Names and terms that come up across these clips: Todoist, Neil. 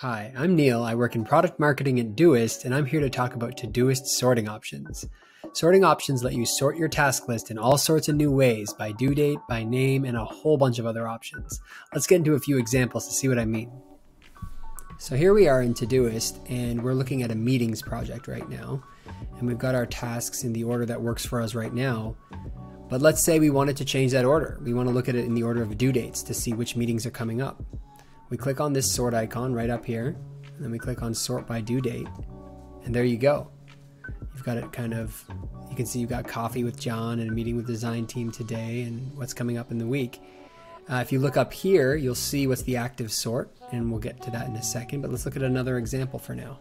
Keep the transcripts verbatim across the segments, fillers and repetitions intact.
Hi, I'm Neil. I work in product marketing at Todoist, and I'm here to talk about Todoist sorting options. Sorting options let you sort your task list in all sorts of new ways, by due date, by name, and a whole bunch of other options. Let's get into a few examples to see what I mean. So here we are in Todoist, and we're looking at a meetings project right now. And we've got our tasks in the order that works for us right now. But let's say we wanted to change that order. We want to look at it in the order of due dates to see which meetings are coming up. We click on this sort icon right up here, and then we click on sort by due date, and there you go. You've got it kind of, you can see you've got coffee with John and a meeting with the design team today and what's coming up in the week. Uh, if you look up here, you'll see what's the active sort, and we'll get to that in a second, but let's look at another example for now.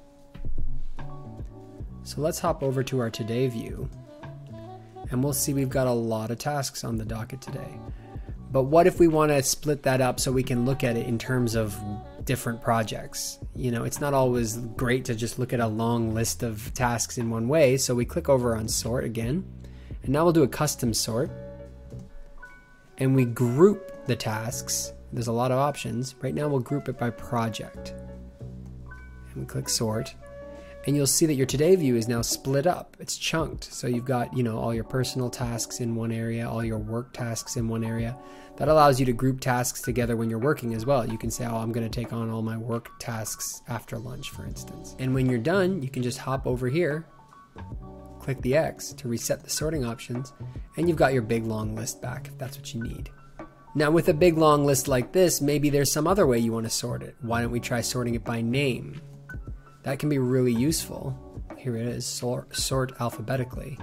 So let's hop over to our today view, and we'll see we've got a lot of tasks on the docket today. But what if we want to split that up so we can look at it in terms of different projects? You know, it's not always great to just look at a long list of tasks in one way. So we click over on sort again, and now we'll do a custom sort, and we group the tasks. There's a lot of options. Right now we'll group it by project, and we click sort, and you'll see that your today view is now split up. It's chunked. So you've got, you know, all your personal tasks in one area, all your work tasks in one area. That allows you to group tasks together when you're working as well. You can say, oh, I'm going to take on all my work tasks after lunch, for instance. And when you're done, you can just hop over here, click the X to reset the sorting options, and you've got your big long list back if that's what you need. Now with a big long list like this, maybe there's some other way you want to sort it. Why don't we try sorting it by name? That can be really useful. Here it is, sort, sort alphabetically.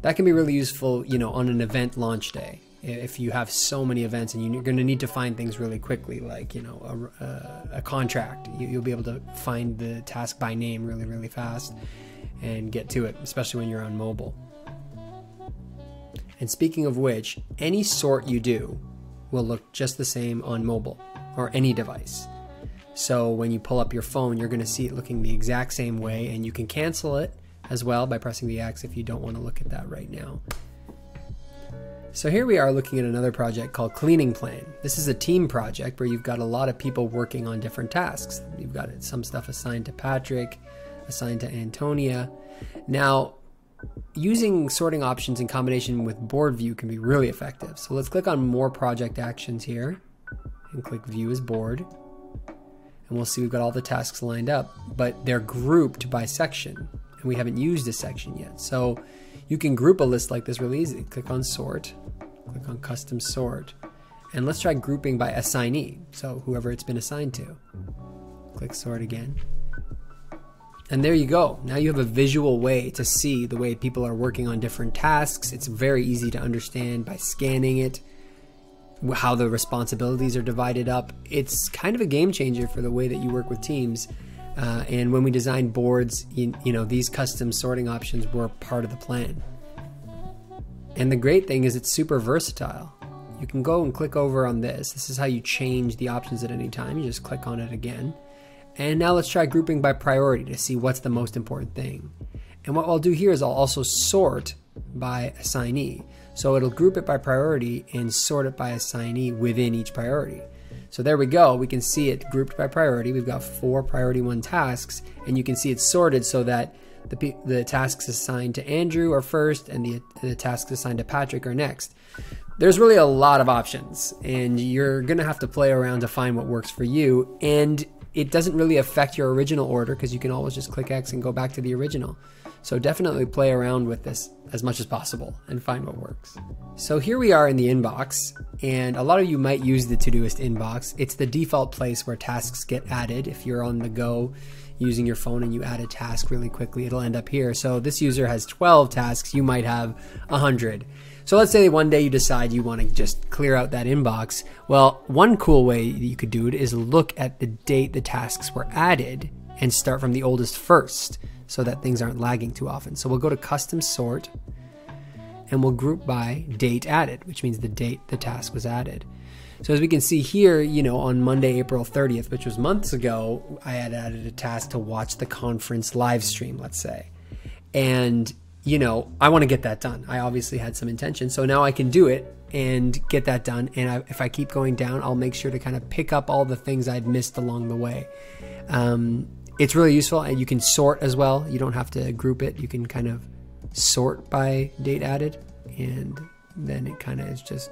That can be really useful, you know, on an event launch day. If you have so many events and you're going to need to find things really quickly, like, you know, a, a, a contract, you, you'll be able to find the task by name really, really fast and get to it, especially when you're on mobile. And speaking of which, any sort you do will look just the same on mobile or any device. So when you pull up your phone, you're going to see it looking the exact same way, and you can cancel it as well by pressing the X if you don't want to look at that right now. So here we are looking at another project called Cleaning Plan. This is a team project where you've got a lot of people working on different tasks. You've got some stuff assigned to Patrick, assigned to Antonia. Now, using sorting options in combination with board view can be really effective. So let's click on more project actions here and click view as board. And we'll see we've got all the tasks lined up, but they're grouped by section, and we haven't used a section yet. So you can group a list like this really easily. Click on sort, click on custom sort, and let's try grouping by assignee. So whoever it's been assigned to. Click sort again. And there you go. Now you have a visual way to see the way people are working on different tasks. It's very easy to understand by scanning it, how the responsibilities are divided up. It's kind of a game changer for the way that you work with teams. Uh, and when we designed boards, you, you know, these custom sorting options were part of the plan. And the great thing is it's super versatile. You can go and click over on this. This is how you change the options at any time. You just click on it again. And now let's try grouping by priority to see what's the most important thing. And what I'll do here is I'll also sort by assignee. So it'll group it by priority and sort it by assignee within each priority. So there we go. We can see it grouped by priority. We've got four priority one tasks, and you can see it's sorted so that the, the tasks assigned to Andrew are first and the, the tasks assigned to Patrick are next. There's really a lot of options, and you're going to have to play around to find what works for you. And it doesn't really affect your original order because you can always just click X and go back to the original. So definitely play around with this as much as possible and find what works. So here we are in the inbox, and a lot of you might use the Todoist inbox. It's the default place where tasks get added. If you're on the go using your phone and you add a task really quickly, it'll end up here. So this user has twelve tasks, you might have one hundred. So let's say one day you decide you want to just clear out that inbox. Well, one cool way that you could do it is look at the date the tasks were added and start from the oldest first, so that things aren't lagging too often. So we'll go to custom sort, and we'll group by date added, which means the date the task was added. So as we can see here, you know, on Monday, April thirtieth, which was months ago, I had added a task to watch the conference live stream, let's say. And, you know, I want to get that done. I obviously had some intention, so now I can do it and get that done. And I, if I keep going down, I'll make sure to kind of pick up all the things I'd missed along the way. Um, it's really useful, and you can sort as well. You don't have to group it. You can kind of sort by date added, and then it kind of is just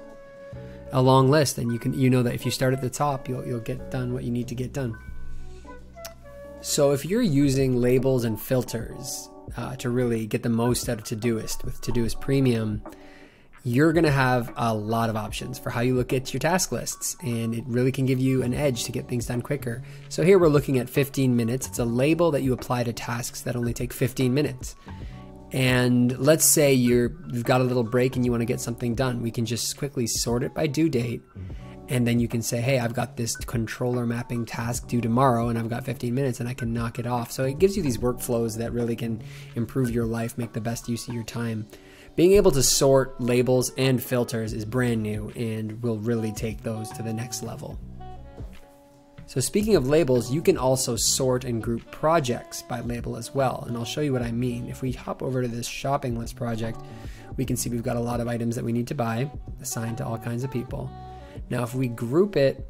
a long list, and you can you know that if you start at the top, you'll, you'll get done what you need to get done. So if you're using labels and filters uh, to really get the most out of Todoist with Todoist Premium, you're gonna have a lot of options for how you look at your task lists, and it really can give you an edge to get things done quicker. So here we're looking at fifteen minutes. It's a label that you apply to tasks that only take fifteen minutes. And let's say you're, you've got a little break and you wanna get something done. We can just quickly sort it by due date, and then you can say, hey, I've got this controller mapping task due tomorrow, and I've got fifteen minutes and I can knock it off. So it gives you these workflows that really can improve your life, make the best use of your time. Being able to sort labels and filters is brand new and will really take those to the next level. So speaking of labels, you can also sort and group projects by label as well, and I'll show you what I mean. If we hop over to this shopping list project, we can see we've got a lot of items that we need to buy, assigned to all kinds of people. Now if we group it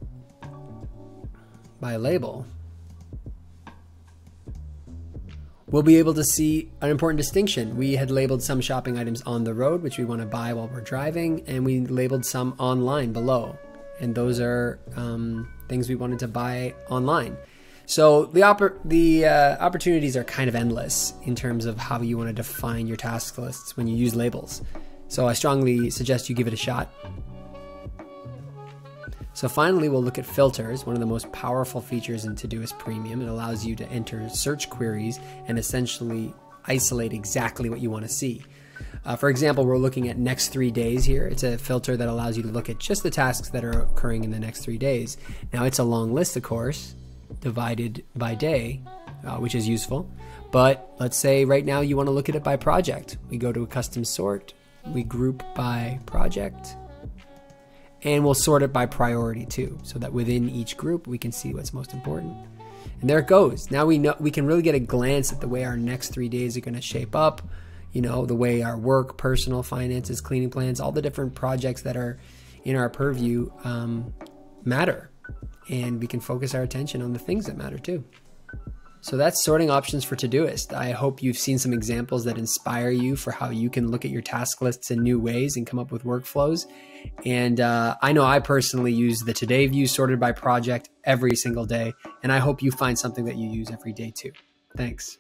by label, we'll be able to see an important distinction. We had labeled some shopping items on the road, which we want to buy while we're driving, and we labeled some online below. And those are um, things we wanted to buy online. So the, oppor the uh, opportunities are kind of endless in terms of how you want to define your task lists when you use labels. So I strongly suggest you give it a shot. So finally, we'll look at filters, one of the most powerful features in Todoist Premium. It allows you to enter search queries and essentially isolate exactly what you want to see. Uh, for example, we're looking at next three days here. It's a filter that allows you to look at just the tasks that are occurring in the next three days. Now, it's a long list, of course, divided by day, uh, which is useful. But let's say right now you want to look at it by project. We go to a custom sort, we group by project, and we'll sort it by priority too, so that within each group we can see what's most important. And there it goes. Now we know we can really get a glance at the way our next three days are going to shape up, you know, the way our work, personal, finances, cleaning plans, all the different projects that are in our purview um, matter. And we can focus our attention on the things that matter too. So that's sorting options for Todoist. I hope you've seen some examples that inspire you for how you can look at your task lists in new ways and come up with workflows. And uh, I know I personally use the Today view sorted by project every single day, and I hope you find something that you use every day too. Thanks.